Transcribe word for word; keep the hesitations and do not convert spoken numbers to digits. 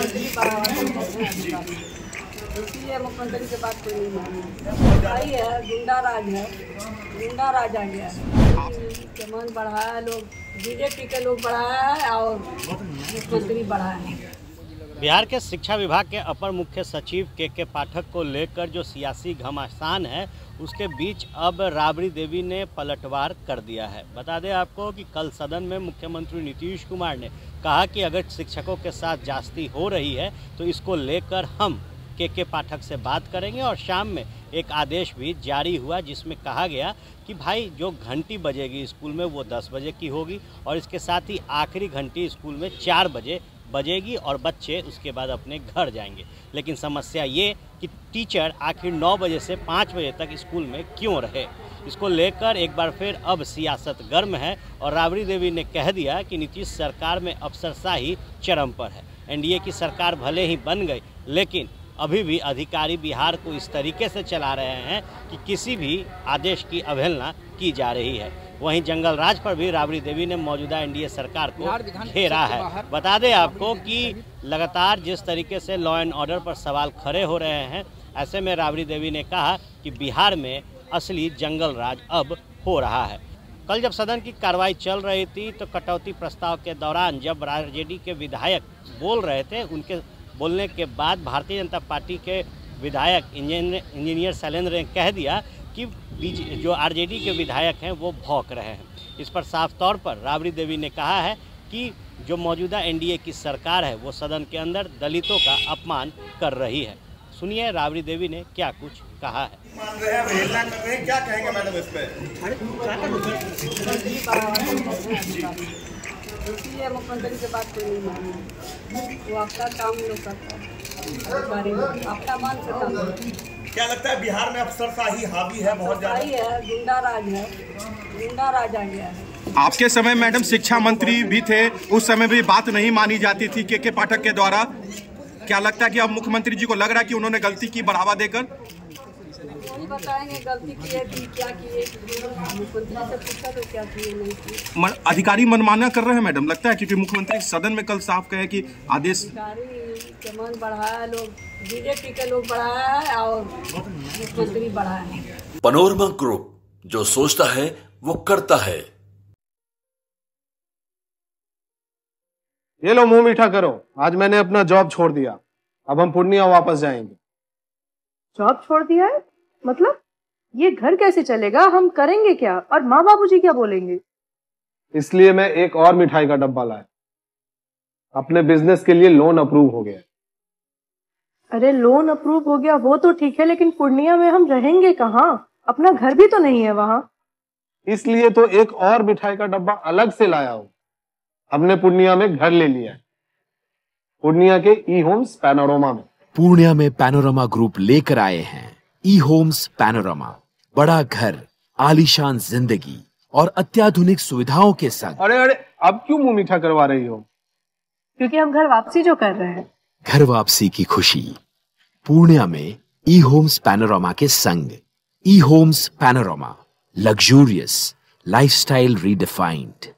इसलिए मुख्यमंत्री के पास कोई नहीं आई है। गुंडा राज है, गुंडा राज आ गया है। सामान बढ़ाया लोग, बीजेपी के लोग बढ़ाया है और मुख्यमंत्री बढ़ाया है। बिहार के शिक्षा विभाग के अपर मुख्य सचिव के के पाठक को लेकर जो सियासी घमासान है उसके बीच अब राबड़ी देवी ने पलटवार कर दिया है। बता दें आपको कि कल सदन में मुख्यमंत्री नीतीश कुमार ने कहा कि अगर शिक्षकों के साथ जास्ती हो रही है तो इसको लेकर हम के के पाठक से बात करेंगे। और शाम में एक आदेश भी जारी हुआ जिसमें कहा गया कि भाई जो घंटी बजेगी स्कूल में वो दस बजे की होगी और इसके साथ ही आखिरी घंटी स्कूल में चार बजे बजेगी और बच्चे उसके बाद अपने घर जाएंगे। लेकिन समस्या ये कि टीचर आखिर नौ बजे से पाँच बजे तक स्कूल में क्यों रहे, इसको लेकर एक बार फिर अब सियासत गर्म है। और राबड़ी देवी ने कह दिया कि नीतीश सरकार में अफसरशाही चरम पर है। एनडीए की सरकार भले ही बन गई लेकिन अभी भी अधिकारी बिहार को इस तरीके से चला रहे हैं कि किसी भी आदेश की अवहेलना की जा रही है। वहीं जंगल राज पर भी राबड़ी देवी ने मौजूदा एनडीए सरकार को घेरा है। बता दें आपको कि लगातार जिस तरीके से लॉ एंड ऑर्डर पर सवाल खड़े हो रहे हैं, ऐसे में राबड़ी देवी ने कहा कि बिहार में असली जंगल राज अब हो रहा है। कल जब सदन की कार्रवाई चल रही थी तो कटौती प्रस्ताव के दौरान जब आरजेडी के विधायक बोल रहे थे, उनके बोलने के बाद भारतीय जनता पार्टी के विधायक इंजीनियर शैलेंद्र ने कह दिया कि जो आरजेडी के विधायक हैं वो भौंक रहे हैं। इस पर साफ तौर पर राबड़ी देवी ने कहा है कि जो मौजूदा एनडीए की सरकार है वो सदन के अंदर दलितों का अपमान कर रही है। सुनिए राबड़ी देवी ने क्या कुछ कहा है। मान रहे हैं, क्या कहेंगे मैडम इस पे? इसलिए मुख्यमंत्री के बात कोई नहीं मानी, वो आपका काम नहीं करता, बारे में आपका मान से काम। क्या लगता है बिहार में अफसरशाही हावी है? बहुत ज़्यादा ही है, गुंडा राज है, गुंडा राज आ गया है। आपके समय मैडम शिक्षा मंत्री भी थे, उस समय भी बात नहीं मानी जाती थी के के पाठक के द्वारा। क्या लगता है कि अब मुख्यमंत्री जी को लग रहा है कि उन्होंने गलती की बढ़ावा देकर? बताएंगे गलती की है कि क्या किए, मुख्यमंत्री से पूछा तो क्या किए नहीं किए। अधिकारी मनमाना कर रहे हैं मैडम लगता है, क्योंकि मुख्यमंत्री सदन में कल साफ कहे कि आदेश अधिकारी मन बढ़ाया लोग, बीजेपी के लोग बढ़ाया है और मुख्यमंत्री बढ़ाया है। पैनोरमा ग्रुप, जो सोचता है वो करता है। ये लो मुंह मीठा करो, आज मैंने अपना जॉब छोड़ दिया, अब हम पूर्णिया वापस जाएंगे। जॉब छोड़ दिया है मतलब? ये घर कैसे चलेगा, हम करेंगे क्या और माँ बाबूजी क्या बोलेंगे? इसलिए मैं एक और मिठाई का डब्बा लाया, अपने बिजनेस के लिए लोन अप्रूव हो गया। अरे लोन अप्रूव हो गया वो तो ठीक है, लेकिन पूर्णिया में हम रहेंगे कहाँ? अपना घर भी तो नहीं है वहाँ। इसलिए तो एक और मिठाई का डब्बा अलग से लाया हूँ, हमने पूर्णिया में घर ले लिया है, पूर्णिया के ई होम्स पैनोरमा में। पूर्णिया में पैनोरमा ग्रुप लेकर आए हैं ई होम्स पैनोरमा, बड़ा घर, आलीशान जिंदगी और अत्याधुनिक सुविधाओं के साथ। अरे अरे अब क्यों मुंह मीठा करवा रही हो? क्योंकि हम घर वापसी जो कर रहे हैं। घर वापसी की खुशी पूर्णिया में ई होम्स पैनोरमा के संग। ई homes panorama, luxurious lifestyle redefined.